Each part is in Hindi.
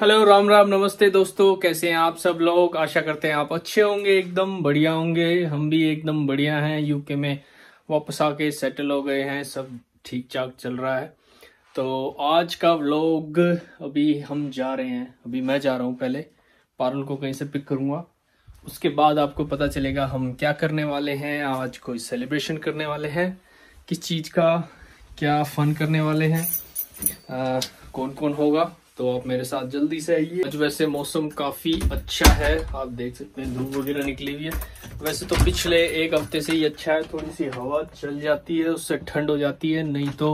हेलो राम राम, नमस्ते दोस्तों। कैसे हैं आप सब लोग? आशा करते हैं आप अच्छे होंगे, एकदम बढ़िया होंगे। हम भी एकदम बढ़िया हैं। यूके में वापस आके सेटल हो गए हैं, सब ठीक ठाक चल रहा है। तो आज का व्लॉग, अभी हम जा रहे हैं, अभी मैं जा रहा हूँ, पहले पारुल को कहीं से पिक करूँगा, उसके बाद आपको पता चलेगा हम क्या करने वाले हैं। आज कोई सेलिब्रेशन करने वाले हैं, किस चीज़ का क्या फन करने वाले हैं, कौन कौन होगा, तो आप मेरे साथ जल्दी से आइए। आज वैसे मौसम काफ़ी अच्छा है, आप देख सकते हैं धूप वगैरह निकली हुई है। वैसे तो पिछले एक हफ्ते से ही अच्छा है, थोड़ी सी हवा चल जाती है, उससे ठंड हो जाती है, नहीं तो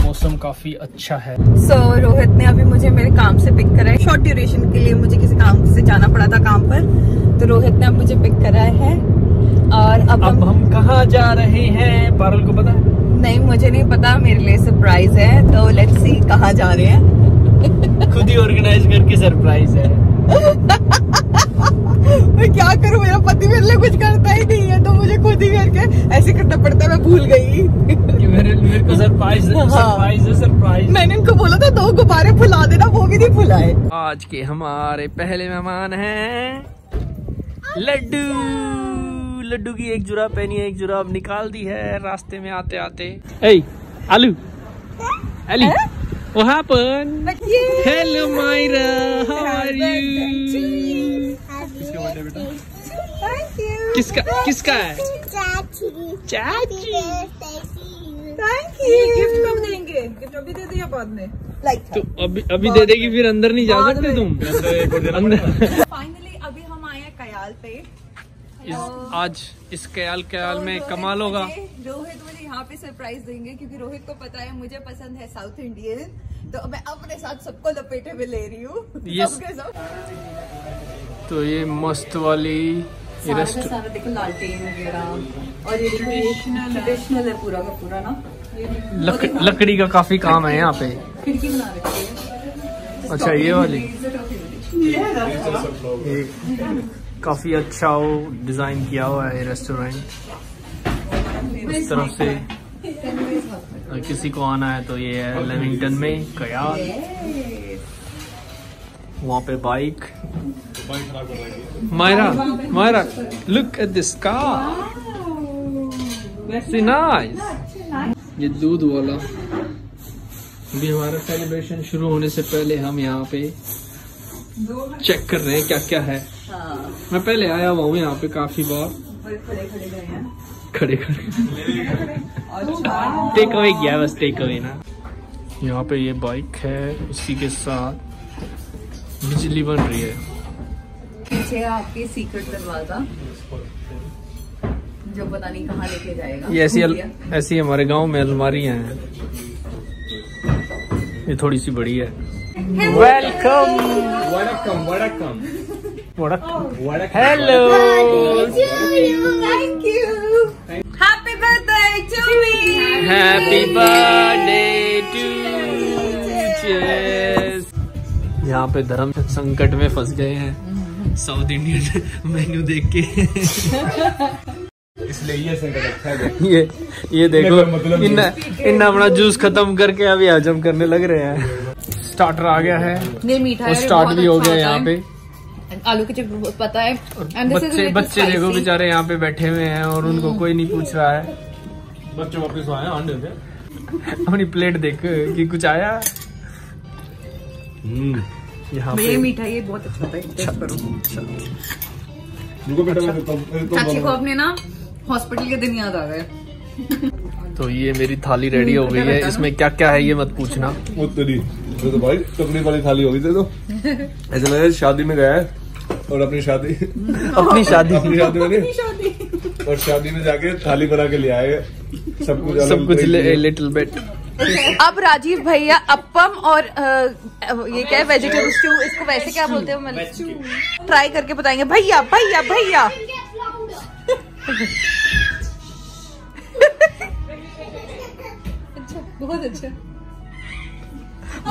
मौसम काफ़ी अच्छा है। सो रोहित ने अभी मुझे मेरे काम से पिक करा है। शॉर्ट ड्यूरेशन के लिए मुझे किसी काम से जाना पड़ा था, काम पर, तो रोहित ने अब मुझे पिक करा है। और अब हम कहाँ जा रहे हैं पारुल को पता है? नहीं, मुझे नहीं पता, मेरे लिए सरप्राइज है, तो लेट्स सी कहाँ जा रहे हैं। खुद ही ऑर्गेनाइज करके सरप्राइज है। मैं क्या करूं, मेरा पति मेरे लिए कुछ करता ही नहीं है, तो मुझे खुद ही करके ऐसे करना पड़ता है। मैं भूल गई कि मेरे को सरप्राइज है, सरप्राइज है, सरप्राइज। मैंने इनको बोला था 2 गुब्बारे फुला देना, वो भी नहीं फुलाए। आज के हमारे पहले मेहमान हैं लड्डू। लड्डू की एक जुराब पहनी है, एक जुराब निकाल दी है रास्ते में आते आते। ए आलू Ali, what happened? Hello Myra, how are you? Thank you. किसका है? चाची। Thank you. गिफ्ट कब देंगे? गिफ्ट अभी दे दिया बाद में। Like तो अभी दे देगी, फिर अंदर नहीं जा सकते तुम। Finally अभी हम आए हैं कयाल पे। आज इस कयाल में कमाल होगा। रोहित मुझे यहाँ पे सरप्राइज देंगे, क्योंकि रोहित को पता है मुझे पसंद है साउथ इंडियन, तो मैं अपने साथ सबको लपेटे में ले रही हूँ। तो ये मस्त वाली सारा देखो लालटेन वगैरह, और ये ट्रेडिशनल है पूरा का पूरा ना। लकड़ी का काफी काम है यहाँ पे। खिड़की बना रखी है। अच्छा ये वाली काफी अच्छा हो डिजाइन किया हुआ है रेस्टोरेंट। इस तरफ से किसी को आना है तो ये है लेमिंगटन में कयाल, वहाँ पे bike. Myra look at this car, see nice. ये दूध वाला भी। हमारा सेलिब्रेशन शुरू होने से पहले हम यहाँ पे चेक कर रहे हैं क्या क्या है। मैं पहले आया हुआ हूँ यहाँ पे काफी बार। खड़े टेक अवे किया, बस टेक अवे ना। यहाँ पे ये बाइक है, उसी के साथ बिजली बन रही है। पीछे आपके सीक्रेट दरवाजा जो पता नहीं कहाँ लेके जाएगा। ये ऐसी हमारे गांव में अलमारी है, ये थोड़ी सी बड़ी है। Welcome hello, thank you, happy birthday to me, happy birthday to cheers. यहाँ पे धर्म संकट में फंस गए हैं साउथ इंडियन मेन्यू देख के। इसलिए ये संकट अच्छा है। ये देखो, इन अपना जूस खत्म करके अभी हजम करने लग रहे हैं। स्टार्टर आ गया है और स्टार्ट भी हो गया यहाँ पे। आलू के चिप्स पता है, बच्चे देखो बेचारे यहाँ पे बैठे हुए हैं और उनको कोई नहीं पूछ रहा है। बच्चे वापस आए अंडे पे। अपनी प्लेट देख कि कुछ आया। यहाँ पे मीठा ये बहुत अच्छा था, टेस्ट करो। उनको चाची को अपने ना हॉस्पिटल के दिन याद आ गए। तो ये मेरी थाली रेडी हो गई है, इसमें क्या क्या है ये मत पूछना। तो भाई तकलीफ वाली थाली हो गई थी, तो ऐसा लग रहा है शादी में गया है और अपनी शादी और शादी में जाके थाली बना के ले आए सब कुछ लिटिल बेट। अब राजीव भैया अपम और ये क्या है, वेजिटेबल स्टू, इसको वैसे क्या बोलते हो, मतलब ट्राई करके बताएंगे। भैया भैया भैया अच्छा, बहुत अच्छा,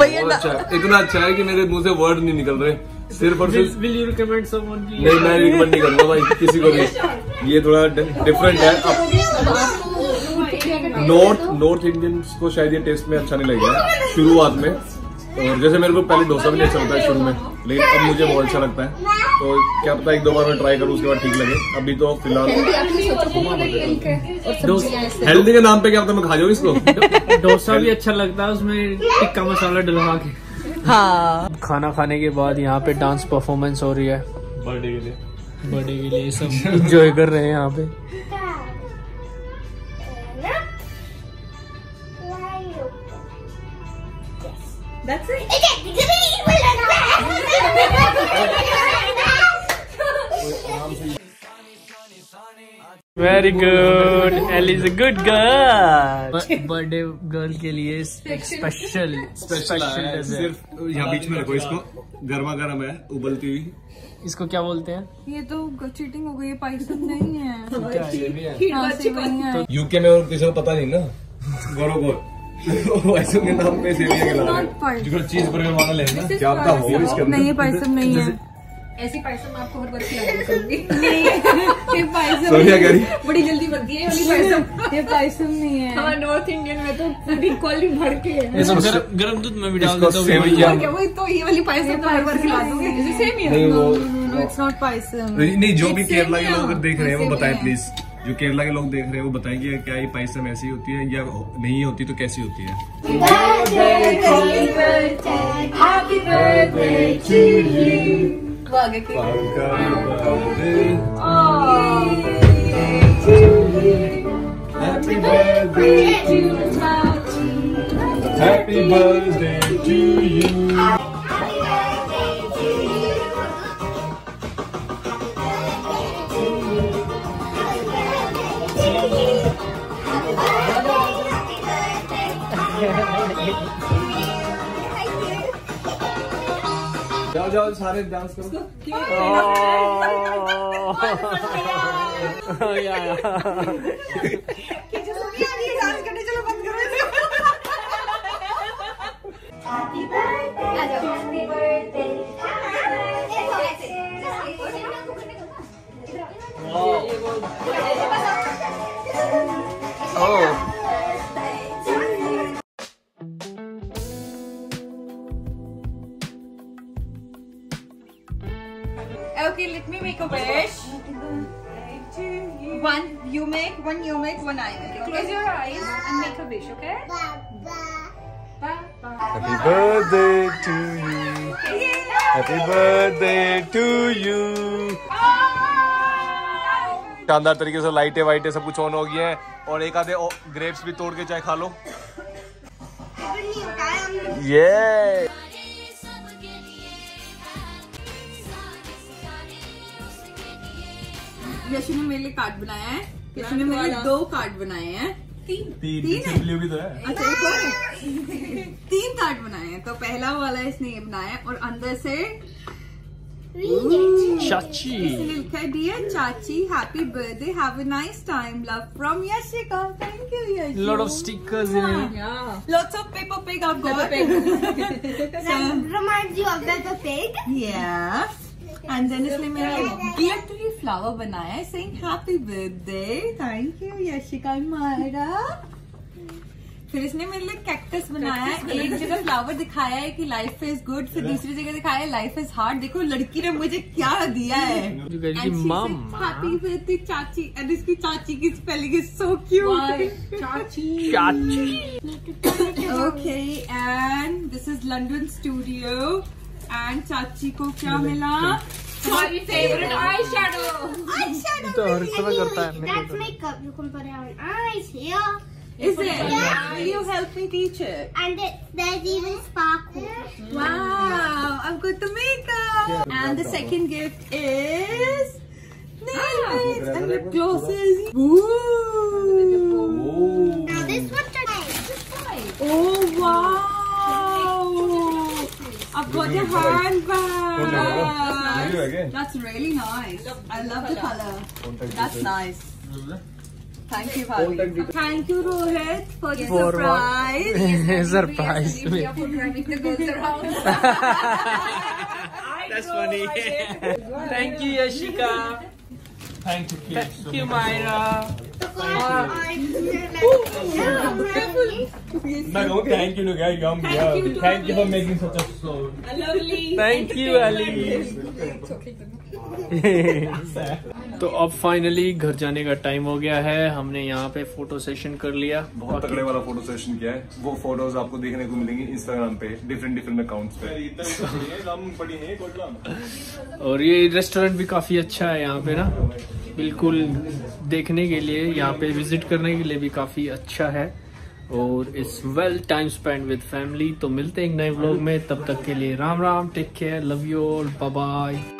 अच्छा, इतना अच्छा है कि मेरे मुंह से वर्ड नहीं निकल रहे। सिर्फ और सिर्फ नहीं, मैं रिकमेंड नहीं करूँगा भाई किसी को भी। ये थोड़ा डिफरेंट है, नॉर्थ इंडियंस को शायद ये टेस्ट में अच्छा नहीं लगेगा शुरुआत में, और जैसे मेरे को पहले डोसा भी नहीं अच्छा लगता है शुरू में, लेकिन अब मुझे बहुत अच्छा लगता है। तो क्या पता एक दो बार मैं ट्राई करूँ उसके बाद ठीक लगे। अभी तो फिलहाल हेल्दी के नाम पे क्या पता मैं खा जाऊँ इसको। डोसा भी अच्छा लगता है, उसमें टिक्का मसाला डलवा के। हाँ, खाना खाने के बाद यहाँ पे डांस परफॉर्मेंस हो रही है, बर्थडे के लिए सब एंजॉय कर रहे हैं यहाँ पे। That's it. Very good. Ellie's a good girl. Birthday girl के लिए एक special है। सिर्फ यहाँ बीच में रखो इसको, गर्मा गर्म है, उबलती हुई। इसको क्या बोलते हैं? ये तो चीटिंग हो गई, पाइसन नहीं है। यूके में और किसी को पता नहीं ना, गौरव गौर ऐसे के नाम पे सेविया खिला चीज बर्गर वाला लेना क्या पता हो। नहीं पाइसम नहीं है, ऐसी पाइसम आपको हर बार खिलानी पड़ेगी। ये पाइसम सोनिया करी बड़ी जल्दी बनती है वाली पाइसम। ये पाइसम नहीं है, हमारे नॉर्थ इंडियन में तो पूरी कॉली भर के है। गरम दूध में भी डाल देता हूं सेविया, वही तो ये वाली पाइसम हर बार खिला दूंगी। जैसे सेविया नहीं, वो इट्स नॉट पाइसम। नहीं, जो भी केरला के लोग देख रहे हैं वो बताएं प्लीज, जो केरला के लोग देख रहे हैं वो बताएं कि क्या ये पाइसम ऐसी होती है या नहीं होती, तो कैसी होती है। जाओ जाओ सारे डांस करो। Okay, let me make a wish. One you make, one I make. Okay? Close your eyes and make a wish, okay? Happy birthday to you. Happy birthday to you. शानदार तरीके से लाइटें वाइटें सब कुछ ऑन हो गई हैं और एक आधे ग्रेप्स भी तोड़ के चाय खा लो। ये यशु ने मेरे लिए कार्ड बनाया है। यशु ने मेरे लिए 2 कार्ड बनाए हैं। तीन है? भी तो है। अच्छा, एक और है। 3 कार्ड बनाए हैं। तो पहला वाला इसने ये बनाया है और अंदर से चाची लिखा है, डियर चाची happy birthday, have a nice time, love from Yashika. Thank you Yashika. Lot of stickers हैं, लॉट्स ऑफ पेपर पिग आप गॉट। And then इसने मेरा dear to you flower बनाया है, saying happy birthday, thank you Yashika and Myra। फिर इसने मेरे लिए कैक्टस बनाया है। एक जगह फ्लावर दिखाया है कि लाइफ इज गुड, फिर दूसरी जगह दिखाया है लाइफ इज हार्ड। देखो लड़की ने मुझे क्या दिया है। हैप्पी बर्थडे चाची। और इसकी चाची की स्पेलिंग इज सो क्यूट, चाची चाची। Okay, and this is London studio. And चाची को क्या मिला? हमारी फेवरेट आई शैडो। तो हर समय करता है। That's makeup. You can put it on eyes, here. Is it? Yeah. Will you help me teach it? And there's even sparkle. Wow! I've got the makeup. And the second gift is nails and lip glosses. Ooh! Now this one try. Oh wow! I've got a handbag. That's really nice. I love the color. That's nice. Thank you, Bhavi. Thank you, Rohit, for the surprise. Surprise. We are programming the girls around. That's funny. Thank you, Yashika. Thank you, Keith. Thank you, Myra. Thank you, guys. Thank you for making such a show. Lovely. Thank you, Ali. तो अब फाइनली घर जाने का टाइम हो गया है। हमने यहाँ पे फोटो सेशन कर लिया, बहुत तगड़े वाला फोटो सेशन किया है। वो फोटोज आपको देखने को मिलेंगी इंस्टाग्राम पे, डिफरेंट अकाउंट्स पे। और ये रेस्टोरेंट भी काफी अच्छा है यहाँ पे ना, बिल्कुल देखने के लिए, यहाँ पे विजिट करने के लिए भी काफी अच्छा है। और it's well time spend with family. तो मिलते हैं एक नए व्लॉग में, तब तक के लिए Ram Ram, take care, love you all, bye bye.